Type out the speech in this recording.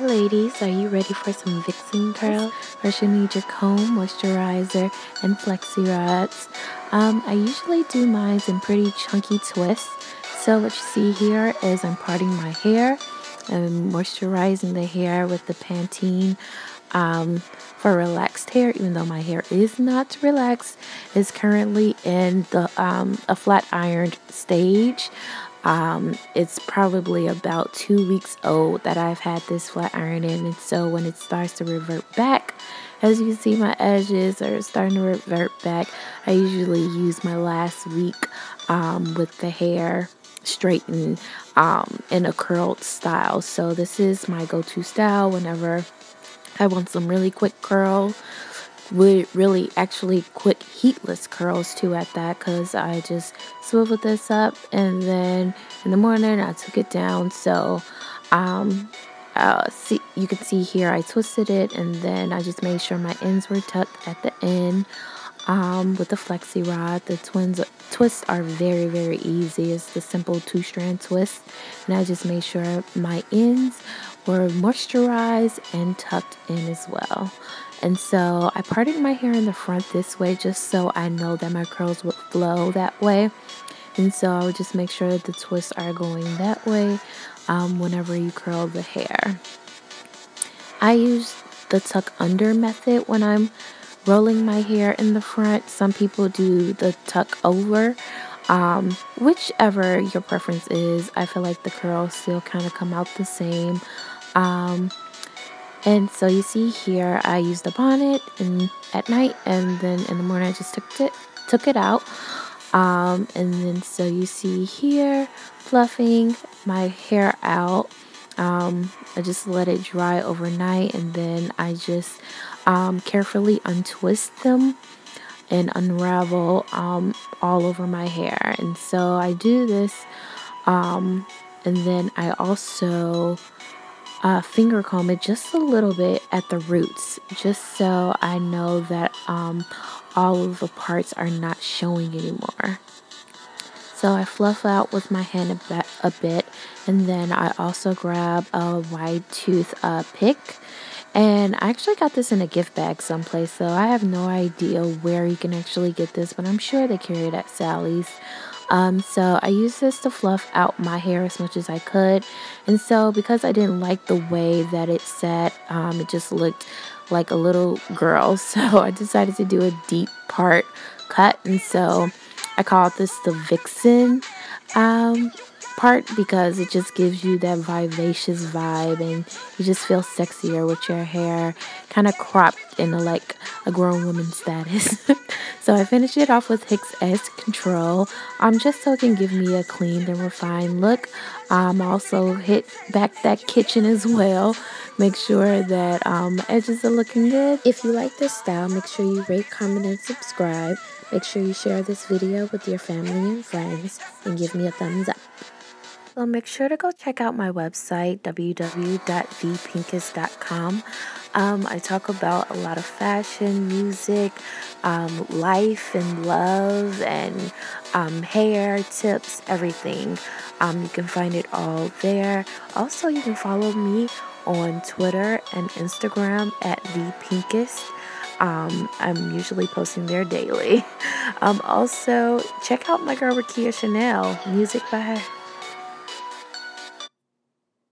Ladies, are you ready for some Vixen Curl? First, you need your comb, moisturizer, and flexi rods. I usually do mine in pretty chunky twists. So what you see here is I'm parting my hair and moisturizing the hair with the Pantene for relaxed hair, even though my hair is not relaxed. It's currently in the a flat ironed stage. It's probably about 2 weeks old that I've had this flat iron in, and so when it starts to revert back, as you see my edges are starting to revert back, I usually use my last week with the hair straightened in a curled style. So this is my go-to style whenever I want some really quick curl. Really actually quick heatless curls too at that, because I just swiveled this up and then in the morning I took it down. So see, you can see here I twisted it and then I just made sure my ends were tucked at the end with the flexi rod. The twists are very, very easy. It's the simple 2-strand twist, and I just made sure my ends were moisturized and tucked in as well. And so I parted my hair in the front this way just so I know that my curls would flow that way. And so I would just make sure that the twists are going that way whenever you curl the hair. I use the tuck under method when I'm rolling my hair in the front. Some people do the tuck over. Whichever your preference is, I feel like the curls still kind of come out the same. And so you see here I used the bonnet and at night, and then in the morning I just took it out. And then so you see here fluffing my hair out. I just let it dry overnight, and then I just carefully untwist them and unravel all over my hair. And so I do this, and then I also finger comb it just a little bit at the roots, just so I know that all of the parts are not showing anymore. So I fluff out with my hand a bit, and then I also grab a wide tooth pick. And I actually got this in a gift bag someplace, so I have no idea where you can actually get this, but I'm sure they carry it at Sally's. So I used this to fluff out my hair as much as I could. And so because I didn't like the way that it sat, it just looked like a little girl. So I decided to do a deep part cut. And so I called this the Vixen part, because it just gives you that vivacious vibe and you just feel sexier with your hair kind of cropped in like a grown woman status. So I finished it off with Hicks Edge Control, just so it can give me a clean and refined look. Also hit back that kitchen as well. Make sure that edges are looking good. If you like this style, make sure you rate, comment, and subscribe. Make sure you share this video with your family and friends, and give me a thumbs up. So make sure to go check out my website, www.thepinkest.com. I talk about a lot of fashion, music, life and love, and hair, tips, everything. You can find it all there. Also, you can follow me on Twitter and Instagram at thepinkest. I'm usually posting there daily. Also, check out my girl Rakia Chanel, music by her.